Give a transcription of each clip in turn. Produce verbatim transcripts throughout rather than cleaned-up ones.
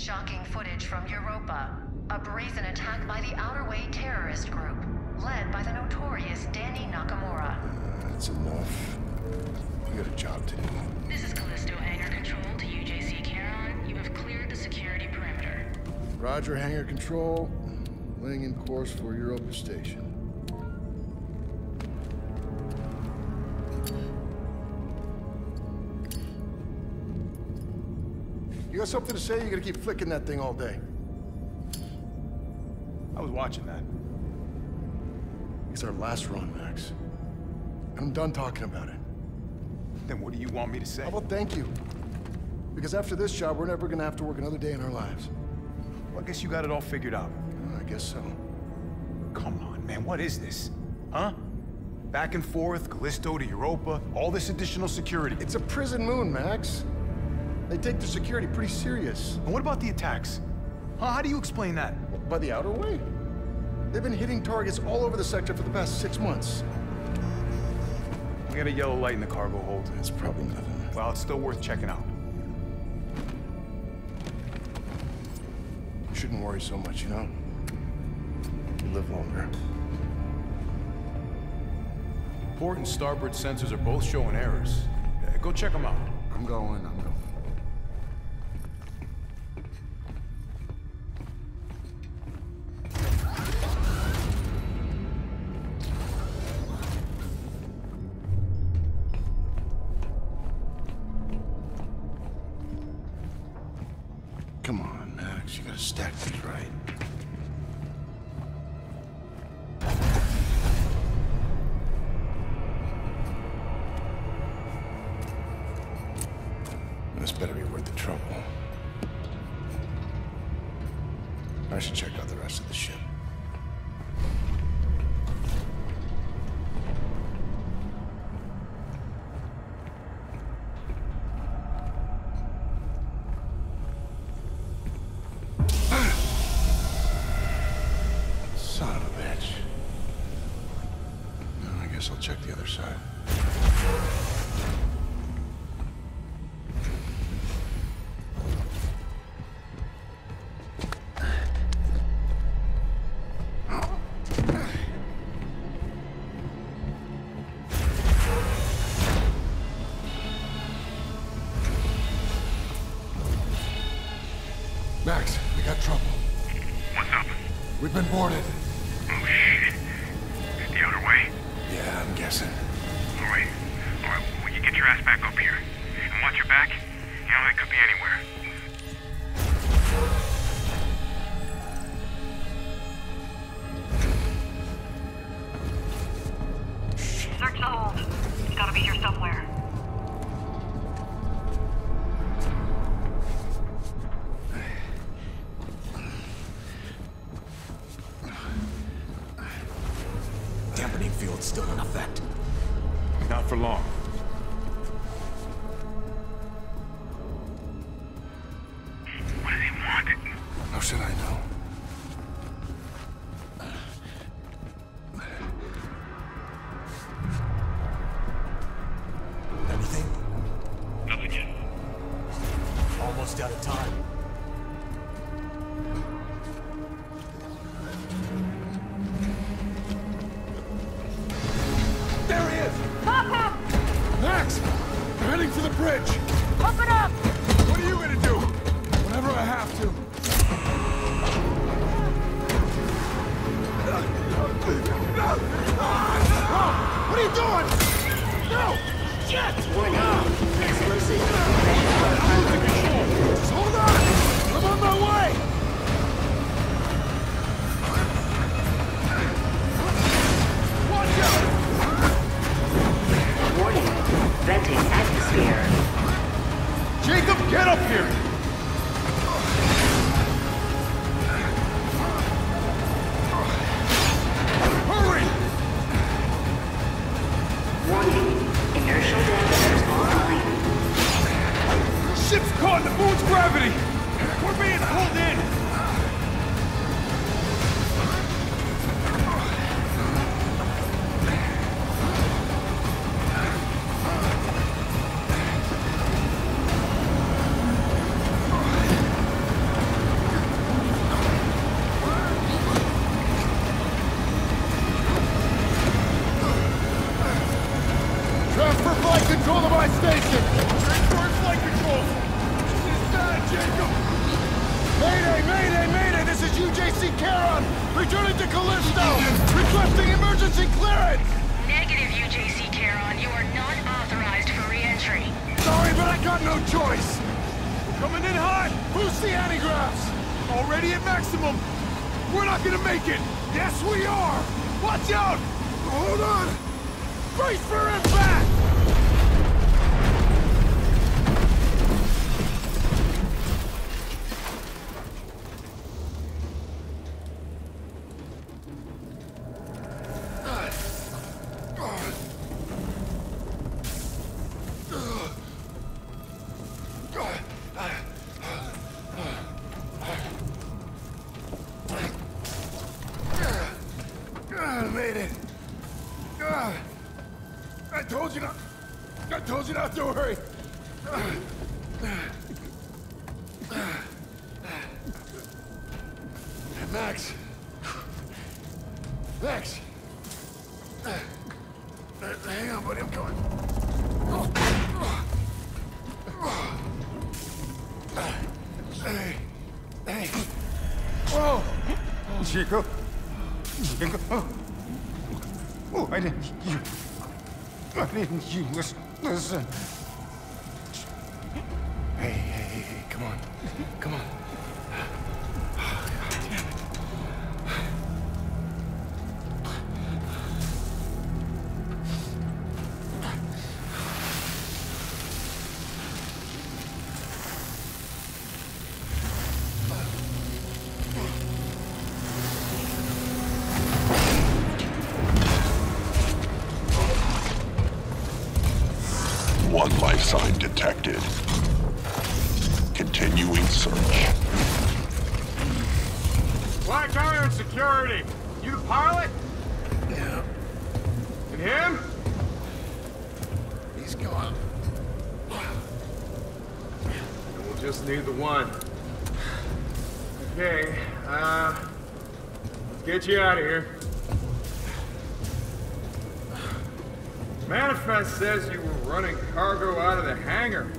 Shocking footage from Europa. A brazen attack by the Outerway terrorist group, led by the notorious Danny Nakamura. Uh, that's enough. We got a job to do. This is Callisto Hangar Control to U J C Charon. You have cleared the security perimeter. Roger, Hangar Control. Laying in course for Europa Station. You got something to say? You're gonna keep flicking that thing all day. I was watching that. It's our last run, Max. I'm done talking about it. Then what do you want me to say? How about thank you? Because after this job, we're never gonna have to work another day in our lives. Well, I guess you got it all figured out. I guess so. Come on, man, what is this? Huh? Back and forth, Callisto to Europa, all this additional security. It's a prison moon, Max. They take the security pretty serious. And what about the attacks? Huh? How do you explain that? By the outer way. They've been hitting targets all over the sector for the past six months. We got a yellow light in the cargo hold. It's probably nothing. Well, it's still worth checking out. You shouldn't worry so much, you know? You live longer. Port and starboard sensors are both showing errors. Yeah, go check them out. I'm going, I'm going. Come on, Max, you gotta stack these right. This better be worth the trouble. I should check out the rest of the ship. Max, we got trouble. What's up? We've been boarded. Oh, shit. The outer way? Yeah, I'm guessing. All right. All right, well, you get your ass back up here. And watch your back. You know, it could be anywhere. Search the hold. It's gotta be here somewhere. Still in effect. Not for long. What do they want? How should I know? Anything? Nothing yet. Almost out of time. To the bridge! Pump it up! What are you gonna do? Whatever I have to. What are you doing? No! Shit! Why not? Thanks, Lucy. Just hold on! I'm on my way! Venting atmosphere. Jacob, get up here! Hurry! Warning, inertial dampeners online. The ship's caught in the moon's gravity! We're being pulled in! returning to Callisto! Requesting emergency clearance! Negative, U J C Charon. You are not authorized for re-entry. Sorry, but I got no choice! Coming in hot! Boost the antigraphs! Already at maximum! We're not gonna make it! Yes, we are! Watch out! Hold on! Brace for impact! Jacob? Jacob? Oh. oh, why didn't you... Why didn't you listen? listen. Hey, hey, hey, hey, come on. Come on. Oh, God damn it. One life sign detected. Continuing search. Black Iron Security! You the pilot? Yeah. And him? He's gone. And we'll just need the one. Okay, uh... let's get you out of here. Manifest says you were running cargo out of the hangar.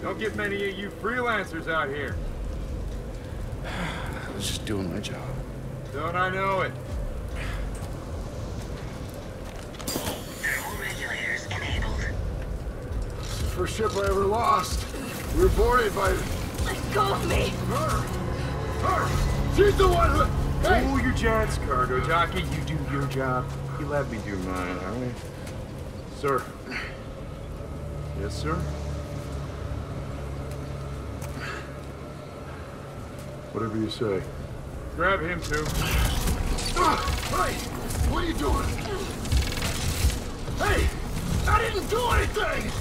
Don't get many of you freelancers out here. I was just doing my job. Don't I know it? Thermal regulators enabled. It's the first ship I ever lost. We were boarded by... Let go of me! Her! Her! She's the one who... Hey! Cool your jets, cargo jockey. You do your job. You let me do mine, all right? Sir. Yes, sir? Whatever you say. Grab him, too. Uh, hey! What are you doing? Hey! I didn't do anything!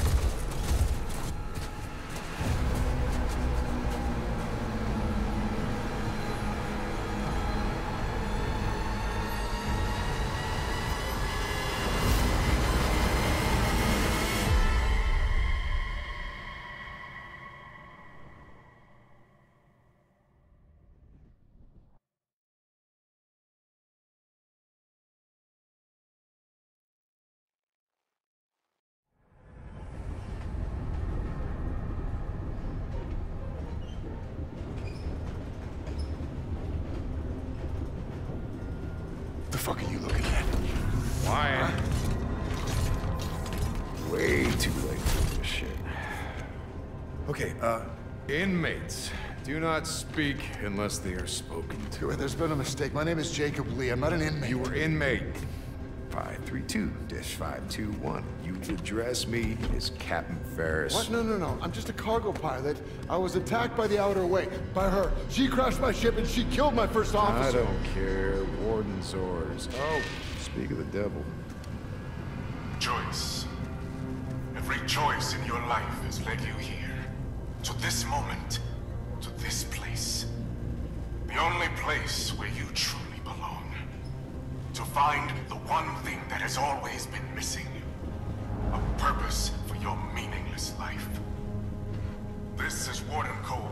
What the fuck are you looking at? Why? Huh? Way too late for this shit. Okay, uh... Inmates, do not speak unless they are spoken to. There's been a mistake. My name is Jacob Lee. I'm not an inmate. You were inmate. five three two dash five two one. You address me as Captain Ferris. What? No, no, no. I'm just a cargo pilot. I was attacked by the Outerway, by her. She crashed my ship and she killed my first officer. I don't care. Warden Zors. Oh, speak of the devil. Choice. Every choice in your life has led you here. To this moment. To this place. The only place where you truly belong. To find the one thing that has always been missing. A purpose for your meaningless life. This is Warden Cole,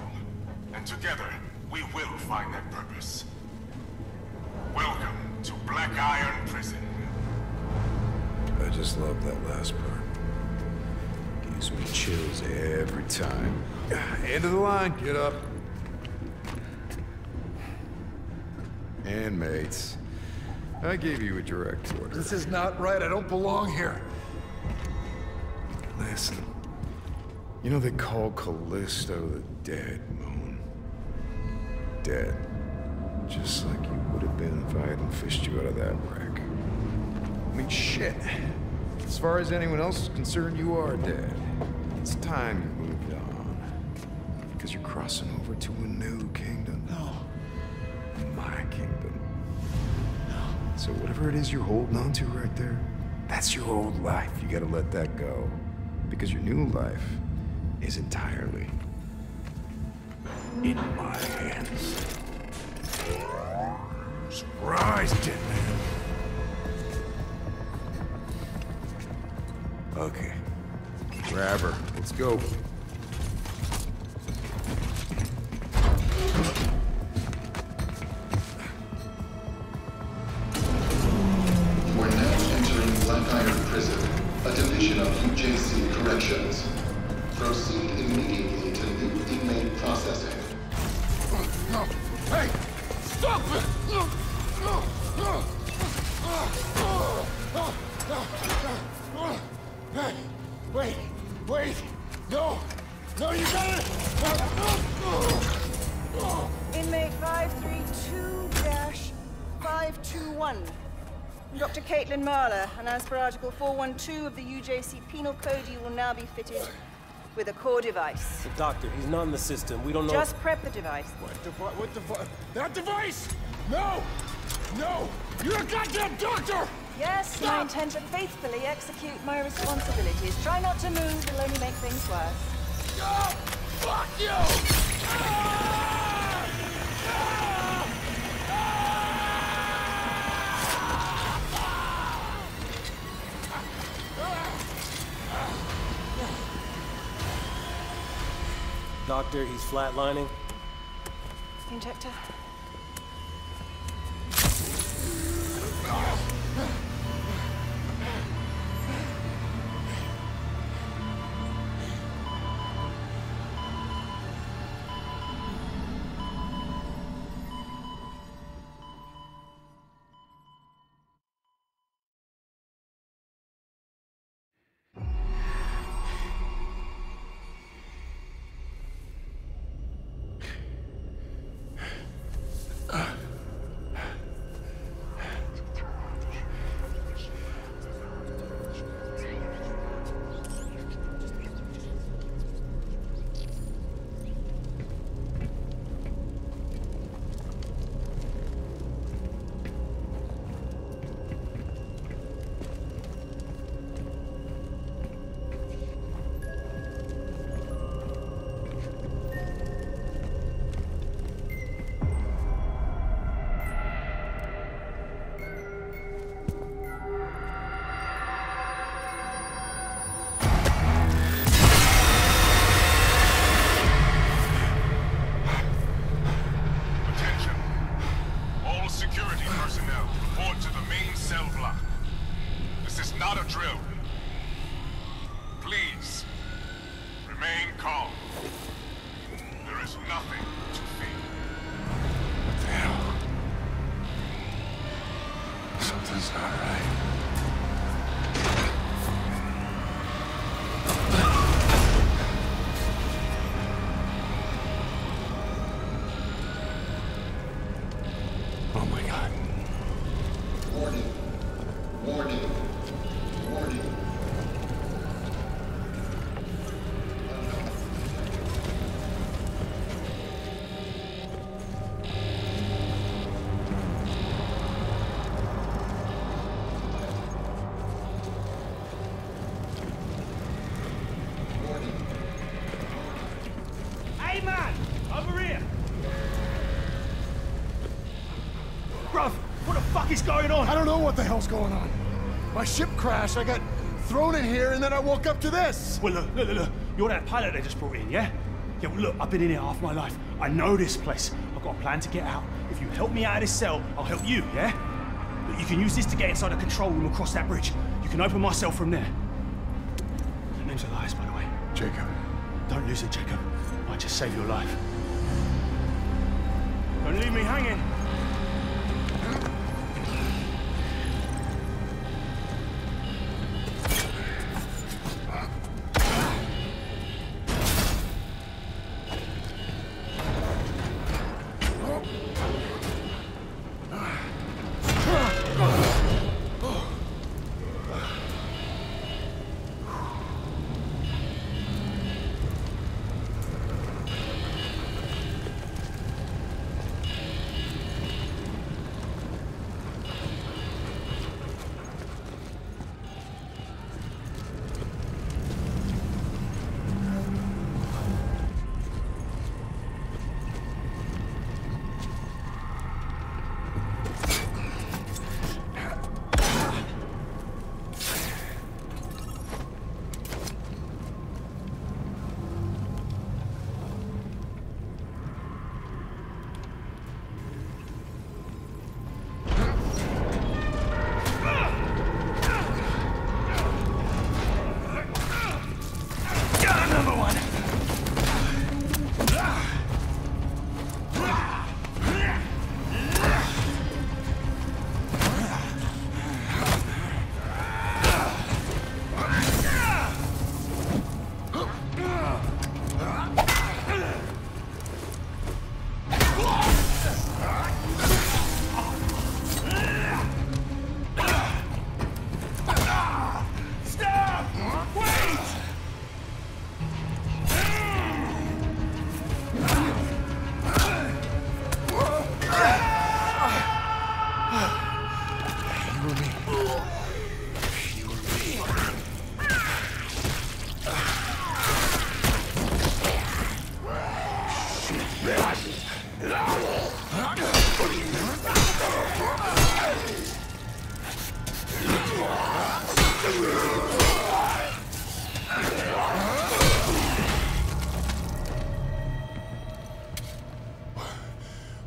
and together we will find that purpose. Welcome to Black Iron Prison. I just love that last part. Gives me chills every time. End of the line, get up. And mates. I gave you a direct order. This is not right. I don't belong here. Listen. You know they call Callisto the dead, Moon. Dead. Just like you would have been if I hadn't fished you out of that wreck. I mean, shit. As far as anyone else is concerned, you are dead. It's time you moved on. Because you're crossing over to a new kingdom. No. My kingdom. No. So whatever it is you're holding on to right there, that's your old life. You gotta let that go. Because your new life is entirely in my hands. Surprise, kid, man. Okay. Grab her. Let's go. We're now entering Black Iron Prison, a division of U J C Corrections. Proceed immediately to new inmate processing. No! Hey! Stop it! No! No! No! No! No! No! Hey! Wait! Wait! No! No, you got it! No! Inmate five three two dash five two one. Doctor Caitlin Marler, and as per Article four one two of the U J C Penal Code, you will now be fitted with a core device. The doctor, he's not in the system. We don't know. Just prep the device. What device? What device? That device! No! No! You're a goddamn doctor! Yes, Stop. I intend to faithfully execute my responsibilities. Try not to move, it'll only make things worse. Oh, fuck you! Ah! Ah! Ah! Doctor, he's flatlining. Injector. Ah! Going on? I don't know what the hell's going on. My ship crashed, I got thrown in here, and then I woke up to this. Well, look, look, look, look. You're that pilot they just brought in, yeah? Yeah, well, look, I've been in here half my life. I know this place. I've got a plan to get out. If you help me out of this cell, I'll help you, yeah? Look, you can use this to get inside the control room across that bridge. You can open my cell from there. Your name's Elias, by the way. Jacob. Don't lose it, Jacob. I just saved your life. Don't leave me hanging.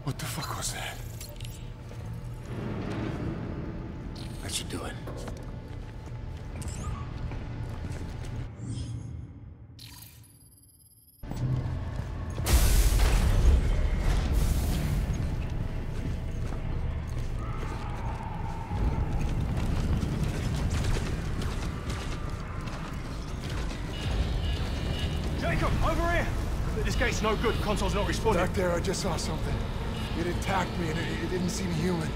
What the fuck was that? That should do it. It's no good. Console's not responding. Back there, I just saw something. It attacked me, and it, it didn't seem human.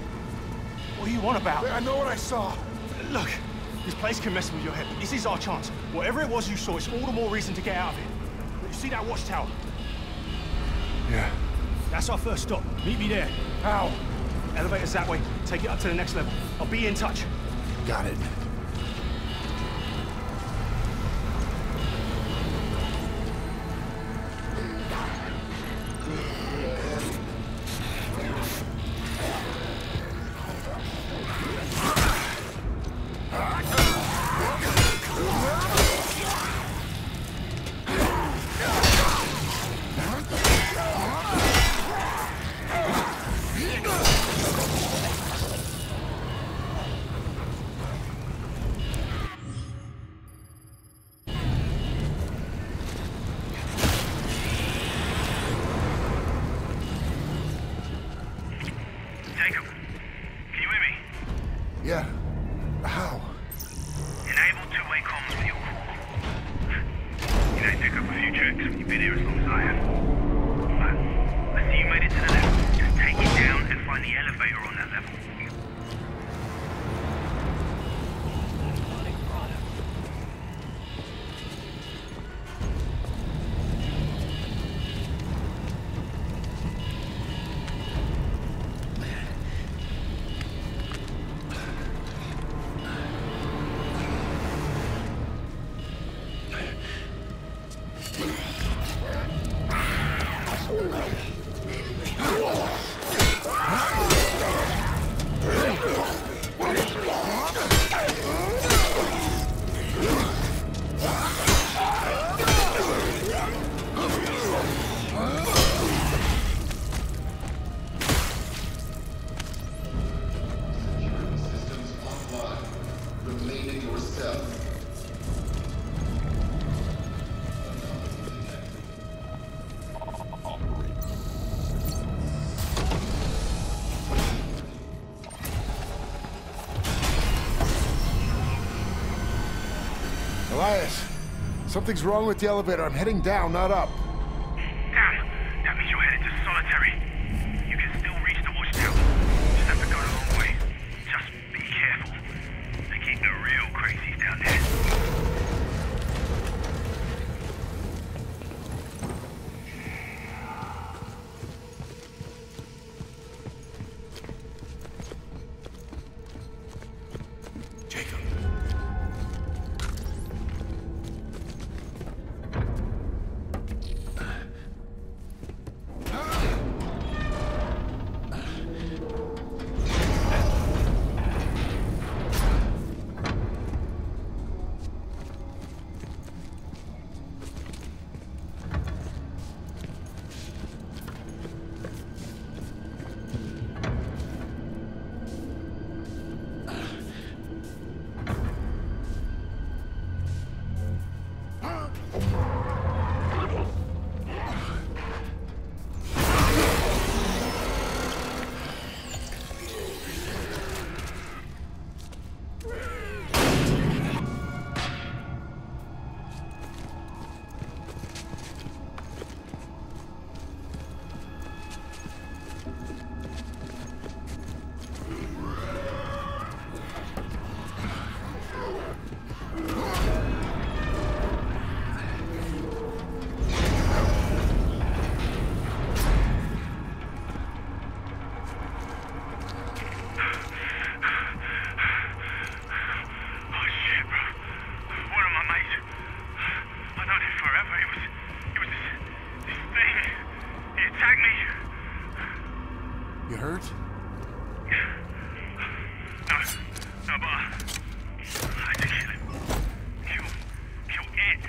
What are you on about? I know what I saw. Look, this place can mess with your head. This is our chance. Whatever it was you saw, it's all the more reason to get out of it. You see that watchtower? Yeah. That's our first stop. Meet me there. How? Elevator's that way. Take it up to the next level. I'll be in touch. Got it. Elias, something's wrong with the elevator. I'm heading down, not up. Damn, that means you're headed to solitary. You can still reach the watchtower. Just have to go the long way. Just be careful. They keep the real crazies down there. Jacob. Thank you. attack me. You hurt? No, no, but I, I did kill him. Kill, kill it.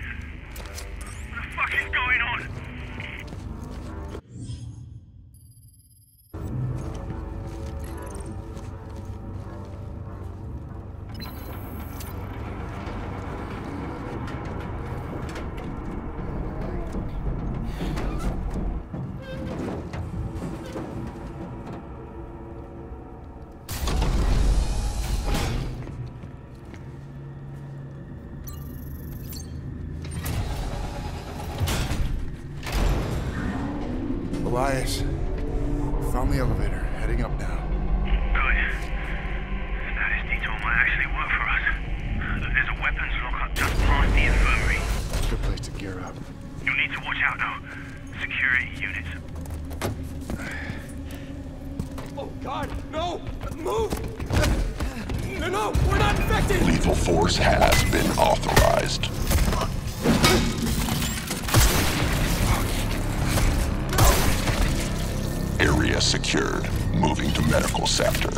What the fuck is going on? Elias, found the elevator, heading up now. Good. Now this detour might actually work for us. Look, there's a weapons lockup just past the infirmary. That's a good place to gear up. You'll need to watch out though. Security units. Oh God, no! Move! No, no, we're not infected! Lethal force has been authorized. Area secured. Moving to medical sector.